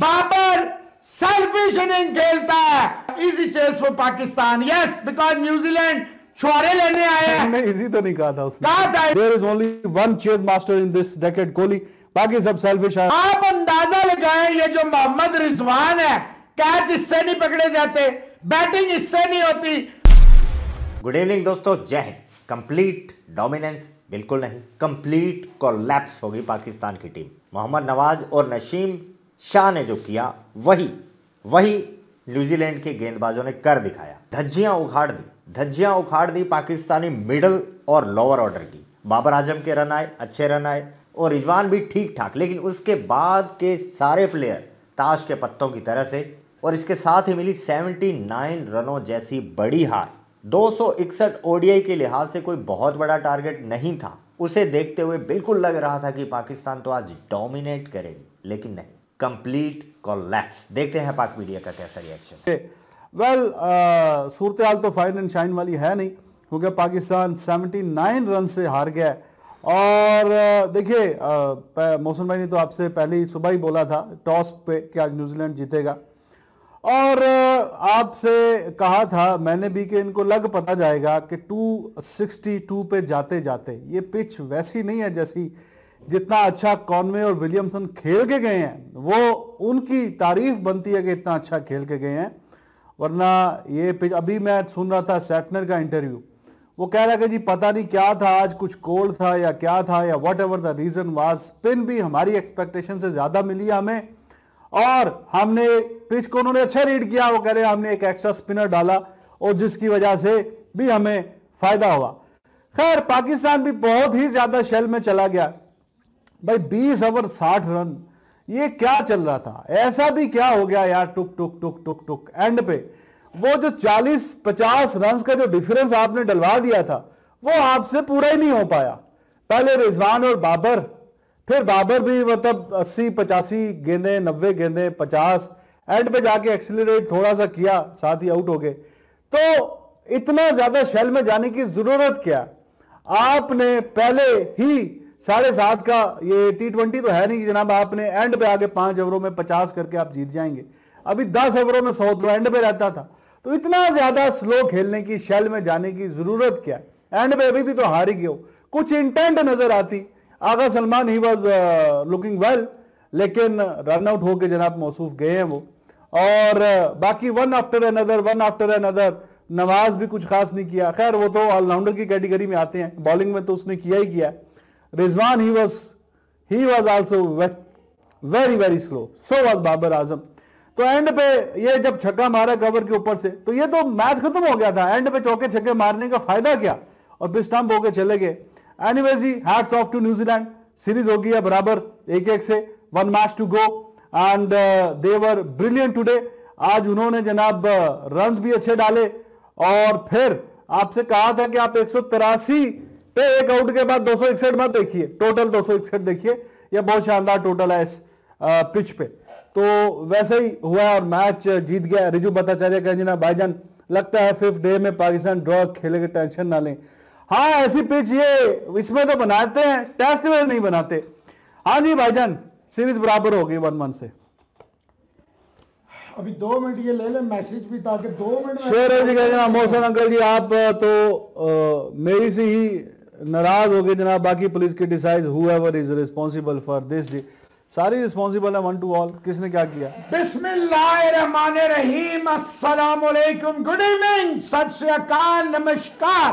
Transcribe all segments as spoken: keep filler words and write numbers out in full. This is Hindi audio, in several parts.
बाबर सेल्फिश इनिंग खेलता है, easy chase for Pakistan. Yes, because New Zealand छुआरे लेने आए हैं। इजी तो नहीं कहा था उसने, कहा था there is only one chase master in this decade, Kohli, बाकी सब सेल्फिश है। आप अंदाजा लगाएं, ये जो मोहम्मद रिजवान है, कैच इससे नहीं पकड़े जाते, बैटिंग इससे नहीं होती। गुड इवनिंग दोस्तों, जय हिंद। कंप्लीट डोमिनेंस बिल्कुल नहीं, कंप्लीट कोलैप्स होगी पाकिस्तान की टीम। मोहम्मद नवाज और नसीम शाह ने जो किया वही वही न्यूजीलैंड के गेंदबाजों ने कर दिखाया। धज्जियां उखाड़ दी, धज्जियां उखाड़ दी पाकिस्तानी मिडल और लोअर ऑर्डर की। बाबर आजम के रन आए, अच्छे रन आए, और रिजवान भी ठीक ठाक, लेकिन उसके बाद के सारे प्लेयर ताश के पत्तों की तरह से। और इसके साथ ही मिली उन्यासी रनों जैसी बड़ी हार। दो सौ इकसठ ओडीआई के लिहाज से कोई बहुत बड़ा टारगेट नहीं था। उसे देखते हुए बिल्कुल लग रहा था कि पाकिस्तान तो आज डोमिनेट करेगी, लेकिन नहीं, कंप्लीट कोलैप्स। देखते हैं पाक मीडिया का कैसा रिएक्शन। वेल, सूरत हाल तो फाइन एंड शाइन वाली है नहीं, क्योंकि पाकिस्तान उन्यासी रन से हार गया। और देखिए, मोहसिन भाई ने तो आपसे पहले ही सुबह ही बोला था टॉस पे कि आज न्यूजीलैंड जीतेगा, और आपसे कहा था मैंने भी कि इनको लग पता जाएगा कि दो सौ बासठ पे जाते जाते। ये पिच वैसी नहीं है जैसी, जितना अच्छा कॉनवे और विलियमसन खेल के गए हैं, वो उनकी तारीफ बनती है कि इतना अच्छा खेल के गए हैं, वरना ये पिच। अभी मैं सुन रहा था सैटनर का इंटरव्यू, वो कह रहा है कि जी पता नहीं क्या था आज, कुछ कोल्ड था या क्या था या whatever the reason was, spin भी हमारी एक्सपेक्टेशन से ज़्यादा मिली हमें, और हमने पिच को उन्होंने अच्छा रीड किया। वो कह रहे हमने एक एक्स्ट्रा स्पिनर डाला और जिसकी वजह से भी हमें फ़ायदा हुआ। खैर, पाकिस्तान भी बहुत ही ज़्यादा शेल में चला गया भाई। बीस ओवर साठ रन, ये क्या चल रहा था? ऐसा भी क्या हो गया यार, टुक टुक टुक टुक टुक। एंड पे वो जो चालीस पचास रन का जो डिफरेंस आपने डलवा दिया था, वो आपसे पूरा ही नहीं हो पाया। पहले रिजवान और बाबर, फिर बाबर भी मतलब अस्सी पचासी गेंदें, नब्बे गेंदें, पचास, एंड पे जाके एक्सिलरेट थोड़ा सा किया, साथ ही आउट हो गए। तो इतना ज़्यादा शेल में जाने की ज़रूरत क्या? आपने पहले ही साढ़े सात का, ये टी ट्वेंटी तो है नहीं कि जनाब आपने एंड पे आगे पाँच ओवरों में पचास करके आप जीत जाएंगे। अभी दस ओवरों में सौ तो एंड पे रहता था। तो इतना ज़्यादा स्लो खेलने की, शेल में जाने की ज़रूरत क्या? एंड पे अभी भी तो हार ही गए हो, कुछ इंटेंट नज़र आती। Agha Salman he was looking well, लेकिन रन आउट होकर जनाब मौसूफ गए हैं वो। और बाकी one after another, one after another. Nawaz भी कुछ खास नहीं किया। खैर, वो तो ऑलराउंडर की कैटेगरी में आते हैं, बॉलिंग में तो उसने किया ही किया। Rizwan he was he was also very very slow, so was Babar Azam. तो एंड पे ये जब छक्का मारा कवर के ऊपर से, तो ये तो मैच खत्म हो गया था। एंड पे चौके छक्के मारने का फायदा क्या, और फिर स्टंप होकर चले गए। एनीवेज जी, hats off to New Zealand, series हो गई है बराबर एक एक से, one match to go, and they were brilliant today. आज उन्होंने जनाब रन्स भी अच्छे डाले, और फिर आपसे कहा था कि आप एक सौ तिरासी पे एक आउट के बाद दो सौ इकसठ मत देखिए, टोटल दो सौ इकसठ देखिए। यह बहुत शानदार टोटल है इस पिच पे। तो वैसे ही हुआ और मैच जीत गया। रिजू भट्टाचार्य का जी ना, भाईजान लगता है फिफ्थ डे में पाकिस्तान ड्रॉ खेलेगा, टेंशन ना लें। हाँ, ऐसी पिच ये इसमें तो बनाते हैं, टेस्ट में नहीं बनाते। हाँ जी भाईजान, सीरीज बराबर हो गई वन वन से। अभी दो मिनट ये ले ले मैसेज भी, ताकि दो मिनट शेर जी का जनाब। मोहसिन अंकल जी, आप तो आ, मेरी से ही नाराज हो गए जनाब। बाकी पुलिस की decide whoever is responsible for this, जी सारी रिस्पांसिबल है, वन टू ऑल, किसने क्या किया। बिस्मिल्लाहिर्रहमानिर्रहीम, अस्सलाम वालेकुम, गुड इवनिंग, सत श्री अकाल, नमस्कार।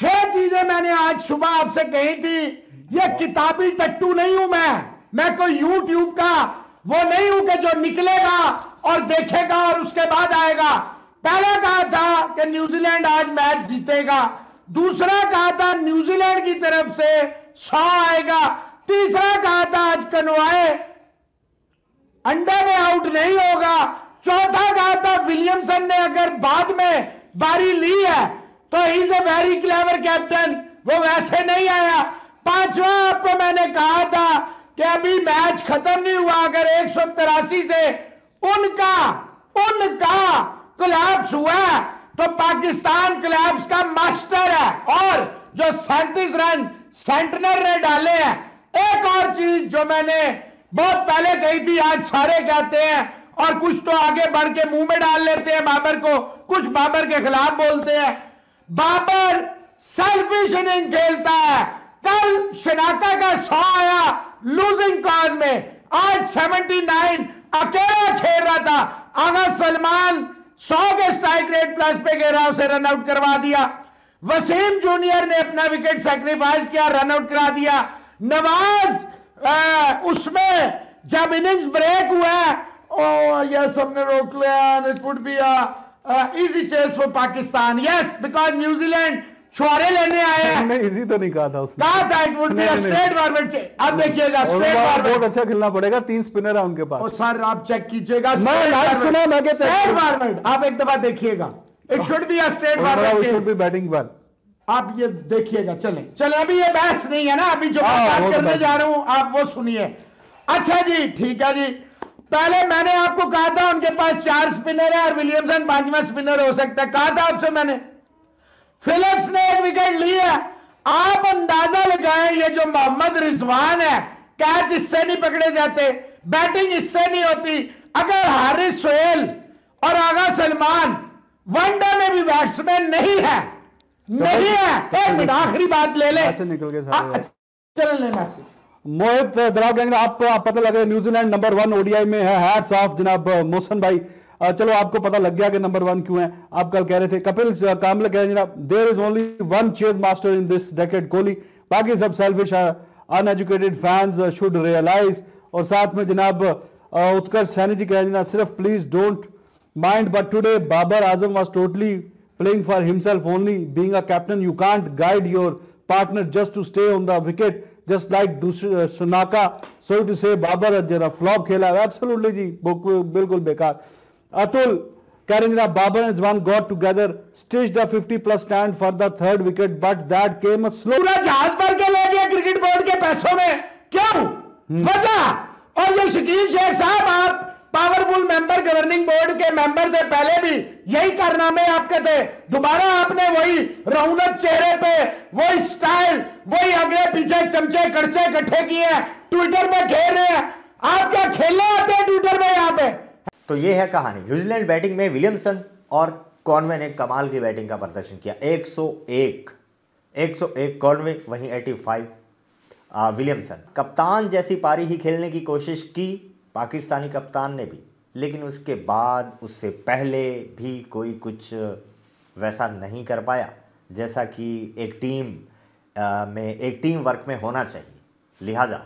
छह चीजें मैंने आज सुबह आपसे कही थी। ये किताबी टट्टू नहीं हूं मैं मैं कोई यूट्यूब का वो नहीं हूं कि जो निकलेगा और देखेगा और उसके बाद आएगा। पहला कहा था कि न्यूजीलैंड आज मैच जीतेगा, दूसरा कहा था न्यूजीलैंड की तरफ से सौ आएगा, तीसरा कहा था आज कनवाए अंडर में आउट नहीं होगा, चौथा कहा था विलियमसन ने अगर बाद में बारी ली है तो he is a very clever captain, वो वैसे नहीं आया। पांचवा आपको मैंने कहा था कि अभी मैच खत्म नहीं हुआ, अगर एक सौ तिरासी से उनका उनका कोलैप्स हुआ तो पाकिस्तान कोलैप्स का मास्टर है। और जो सैंतीस रन सेंटनर ने डाले हैं, एक और चीज जो मैंने बहुत पहले गई थी, आज सारे कहते हैं और कुछ तो आगे बढ़ के मुंह में डाल लेते हैं बाबर को, कुछ बाबर के खिलाफ बोलते हैं। बाबर सेल्फिश इनिंग खेलता है। कल श्रीलंका का सौ आया लूजिंग कॉज में, आज उन्यासी अकेला खेल रहा था। आगा सलमान सौ के स्ट्राइक रेट प्लस पे गिरा, उसे रनआउट करवा दिया। वसीम जूनियर ने अपना विकेट सैक्रिफाइस किया, रनआउट करा दिया। नवाज आ, उसमें जब इनिंग्स ब्रेक हुआ, ओ यस हमने रोक लिया, it would be easy chase for Pakistan, yes because New Zealand छुआरे लेने आए। हमने इजी तो नहीं कहा था, उसने कहा था it would be straightforward chase. अब देखिएगा स्ट्रेट फॉरवर्ड बहुत अच्छा खेलना पड़ेगा, तीन स्पिनर है उनके पास। और सर आप चेक कीजिएगा स्ट्रेट फॉरवर्ड, आप एक दफा देखिएगा, it should be a straight forward, it should be batting one, आप ये देखिएगा। चले चले अभी ये बहस नहीं है ना, अभी जो बात करने जा रहा हूं आप वो सुनिए। अच्छा जी ठीक है जी, पहले मैंने आपको कहा था उनके पास चार स्पिनर है और विलियमसन पांचवा स्पिनर हो सकता है, कहा था आपसे मैंने। फिलिप्स ने एक विकेट ली है, आप अंदाजा लगाएं ये जो मोहम्मद रिजवान है, कैच इससे नहीं पकड़े जाते, बैटिंग इससे नहीं होती। अगर हारिस सोहेल और आगा सलमान वनडे में भी बैट्समैन नहीं है, नहीं है, एक मिनट आखिरी बात ले ले निकल के चल लेना। मोहित दराव आप, आप पता लगे न्यूजीलैंड नंबर वन ओडीआई में है, हैट्स ऑफ जनाब मोहसन भाई। चलो आपको पता लग गया कि नंबर वन क्यों है, आप कल कह रहे थे। कपिल कामल कह रहे जनाब there is only one chase master in this decade Kohli, बाकी सब selfish uneducated fans should realise. और साथ में जनाब उत्कर्ष सैनी जी कह रहे जनाब सिर्फ please don't mind but today Babar Azam was totally playing for himself only, being a captain you can't guide your partner just to stay on the wicket, just like Sunaka, so to say Babar Azam flop khela, absolutely ji bilkul bekar। Atul Karanjana Babar and Rizwan got together, staged a fifty plus stand for the third wicket but that came a slow। Pura jahaz bhar ke le gaya cricket board ke paison mein, kyun wajah? Aur ye Shakib Sheikh sahab aap powerful member governing board के मेंबर थे, पहले भी यही कारनामे आपके थे, दोबारा आपने वही रौनक चेहरे पे, वही स्टाइल, वही आगे पीछे चमचे कड़चे इकट्ठे किए, ट्विटर में खेल रहे हैं, आप क्या खेलने आते हैं ट्विटर में यहाँ पे। तो ये है कहानी। न्यूजीलैंड बैटिंग में विलियमसन और कॉनवे ने कमाल की बैटिंग का प्रदर्शन किया, एक सौ एक कॉनवे, वहीं पचासी विलियमसन। कप्तान जैसी पारी ही खेलने की कोशिश की पाकिस्तानी कप्तान ने भी, लेकिन उसके बाद उससे पहले भी कोई कुछ वैसा नहीं कर पाया जैसा कि एक टीम आ, में एक टीम वर्क में होना चाहिए। लिहाजा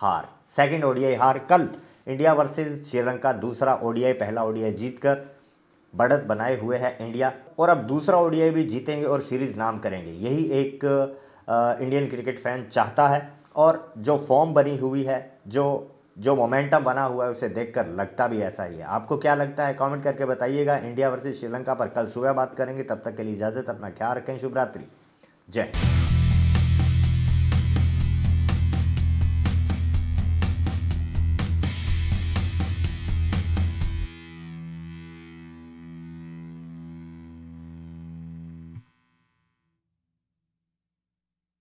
हार, सेकंड ओडीआई हार। कल इंडिया वर्सेस श्रीलंका दूसरा ओडीआई, पहला ओडीआई जीतकर बढ़त बनाए हुए है इंडिया, और अब दूसरा ओडीआई भी जीतेंगे और सीरीज़ नाम करेंगे, यही एक आ, इंडियन क्रिकेट फैन चाहता है। और जो फॉर्म बनी हुई है, जो जो मोमेंटम बना हुआ है, उसे देखकर लगता भी ऐसा ही है। आपको क्या लगता है कमेंट करके बताइएगा। इंडिया वर्सेस श्रीलंका पर कल सुबह बात करेंगे, तब तक के लिए इजाज़त, अपना ख्याल रखें, शुभ रात्रि, जय।